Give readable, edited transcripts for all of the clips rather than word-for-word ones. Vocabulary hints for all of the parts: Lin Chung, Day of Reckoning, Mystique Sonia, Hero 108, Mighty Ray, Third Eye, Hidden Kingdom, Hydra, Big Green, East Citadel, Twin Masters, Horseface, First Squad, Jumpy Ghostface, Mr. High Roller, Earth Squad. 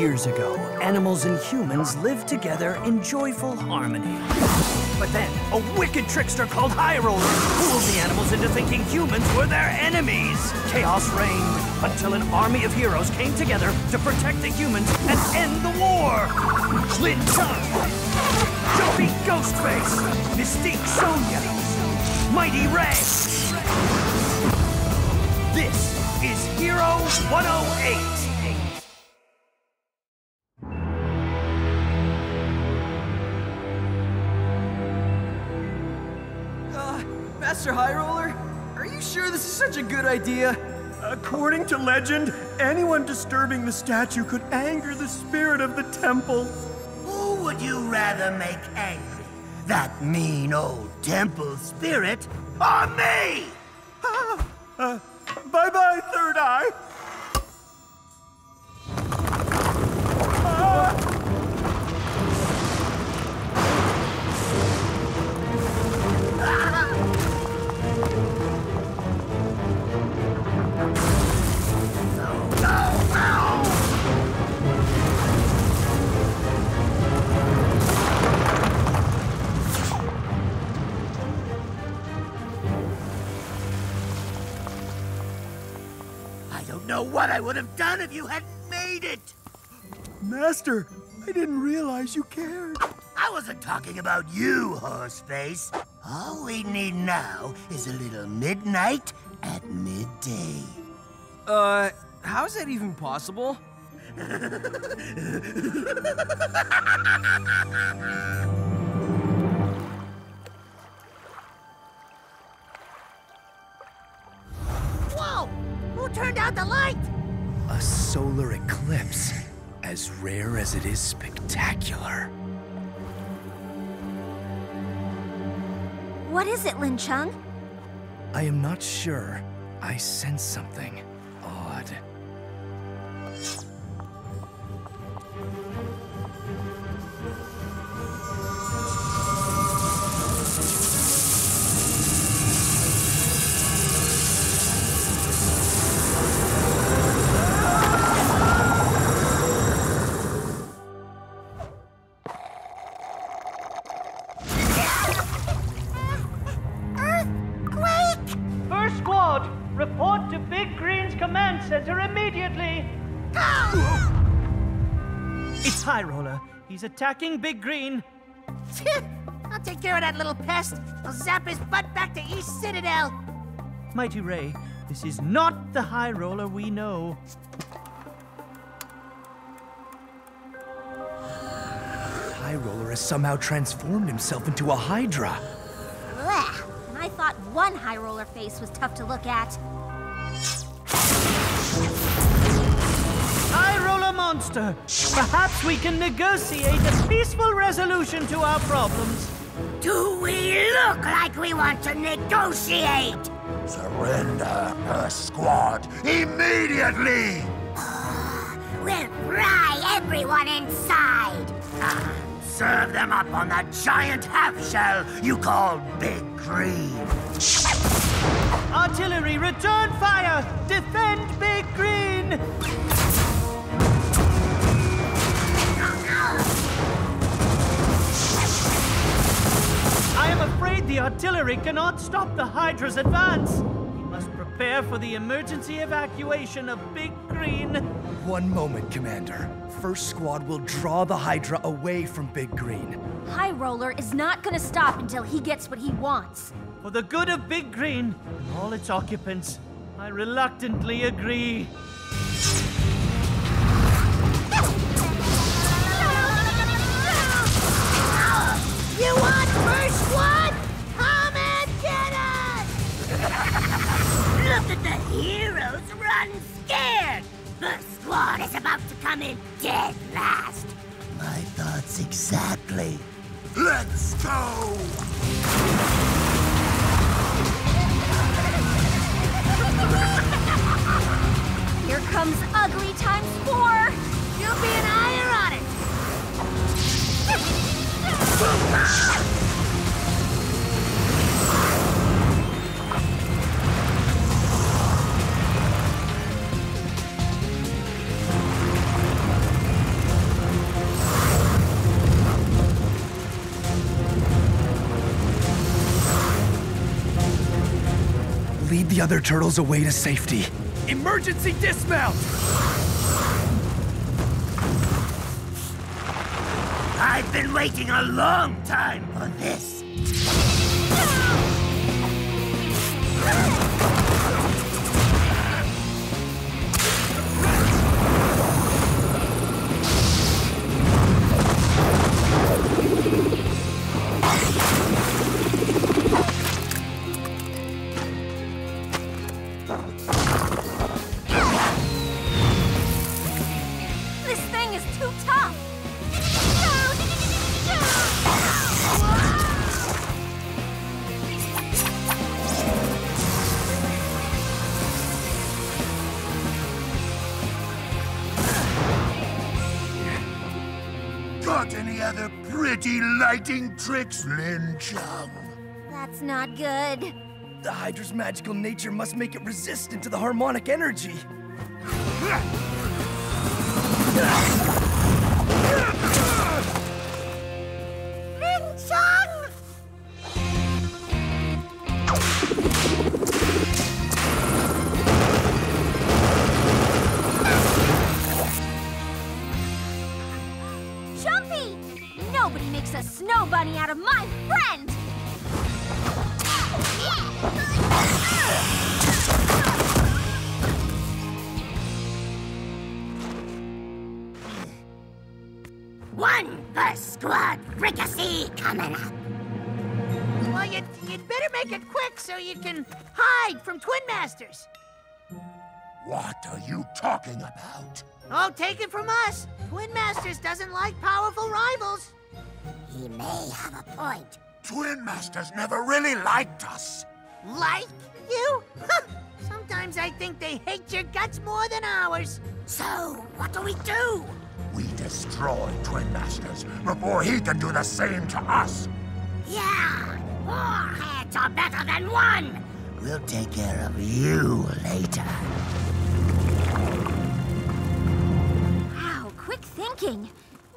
years ago, animals and humans lived together in joyful harmony. But then, a wicked trickster called High Roller fooled the animals into thinking humans were their enemies. Chaos reigned until an army of heroes came together to protect the humans and end the war. Lin Chung, Jumpy Ghostface, Mystique Sonia, Mighty Ray. This is Hero 108. Mr. High Roller, are you sure this is such a good idea? According to legend, anyone disturbing the statue could anger the spirit of the temple. Who would you rather make angry? That mean old temple spirit or me? Bye-bye, Third Eye. What I would have done if you hadn't made it! Master, I didn't realize you cared. I wasn't talking about you, Horseface. All we need now is a little midnight at midday. How is that even possible? Turned out the light! A solar eclipse, as rare as it is spectacular. What is it, Lin Chung? I am not sure. I sense something odd. Report to Big Green's command center immediately! It's High Roller. He's attacking Big Green. I'll take care of that little pest. I'll zap his butt back to East Citadel. Mighty Ray, this is not the High Roller we know. High Roller has somehow transformed himself into a Hydra. I thought one High Roller face was tough to look at. High Roller monster! Perhaps we can negotiate a peaceful resolution to our problems. Do we look like we want to negotiate? Surrender, Earth Squad, immediately! We'll fry everyone inside. Serve them up on that giant half-shell you call Big Green. Artillery, return fire! Defend Big Green! I am afraid the artillery cannot stop the Hydra's advance. We must prepare for the emergency evacuation of Big Green. One moment, Commander. First Squad will draw the Hydra away from Big Green. High Roller is not gonna stop until he gets what he wants. For the good of Big Green and all its occupants, I reluctantly agree. You want First Squad? Come and get us! Look at the heroes run scared! First Squad is about to come in dead last. My thoughts exactly. Let's go! Here comes ugly times 4. You'll be an ire on it. the other turtles away to safety. Emergency dismount! I've been waiting a long time for this. Lighting tricks, Lin Chung. That's not good. The Hydra's magical nature must make it resistant to the harmonic energy. Lin Chung! A snow bunny out of my friend! One First Squad fricassee coming up. Well, you'd better make it quick so you can hide from Twin Masters. What are you talking about? Oh, take it from us. Twin Masters doesn't like powerful rivals. He may have a point. Twin Masters never really liked us. Like you? Sometimes I think they hate your guts more than ours. So, what do? We destroy Twin Masters before he can do the same to us. Yeah, four heads are better than one. We'll take care of you later. Wow, quick thinking.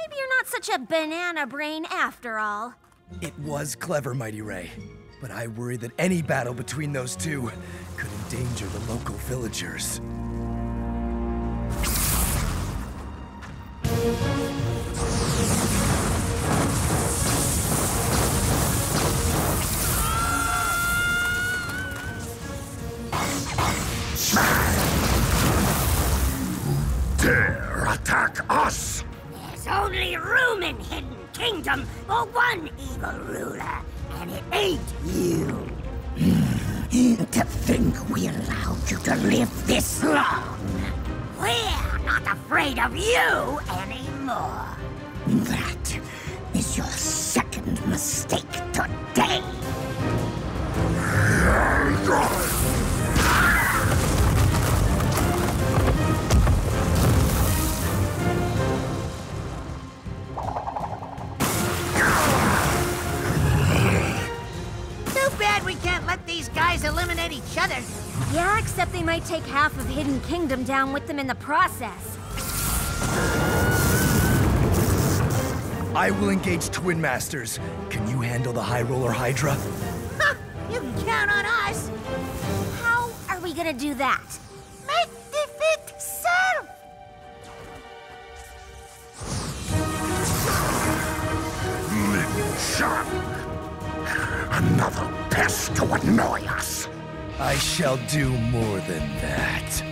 Maybe you're not such a banana brain after all. It was clever, Mighty Ray. But I worry that any battle between those two could endanger the local villagers. Dare attack us! There's only room in Hidden Kingdom for one evil ruler, and it ain't you. To think we allowed you to live this long. We're not afraid of you anymore. That is your second mistake today. We can't let these guys eliminate each other. Yeah, except they might take half of Hidden Kingdom down with them in the process. I will engage Twin Masters. Can you handle the High Roller Hydra? Huh, you can count on us. How are we gonna do that? Make defeat serve. Lin Chung. Another pest to annoy us. I shall do more than that.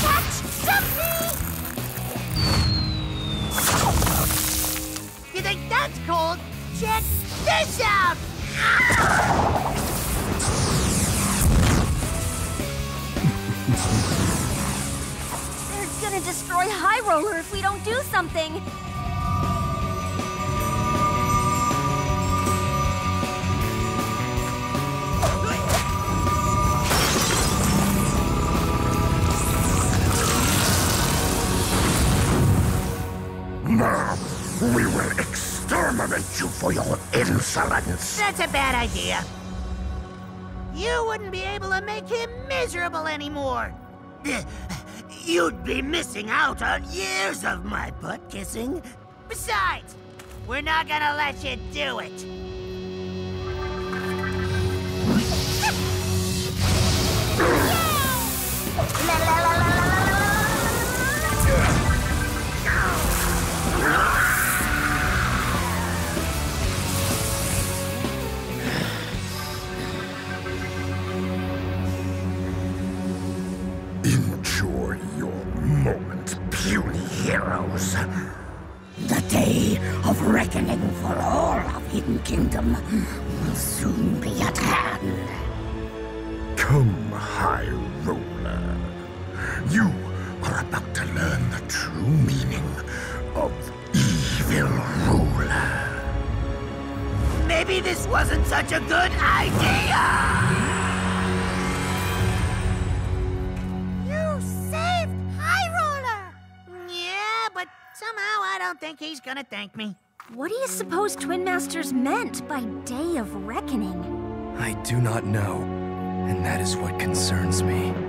Catch something! You think that's cold? Check this out! They're gonna destroy High Roller if we don't do something! Now, we will exterminate you for your insolence. That's a bad idea. you wouldn't be able to make him miserable anymore. You'd be missing out on years of my butt-kissing. Besides, we're not gonna let you do it. Enjoy your moment, puny heroes. The Day of Reckoning for all of Hidden Kingdom will soon be at hand. Come, High Roller. You are about to learn the true meaning of Evil Ruler. Maybe this wasn't such a good idea! Somehow I don't think he's gonna thank me. What do you suppose Twin Masters meant by Day of Reckoning? I do not know, and that is what concerns me.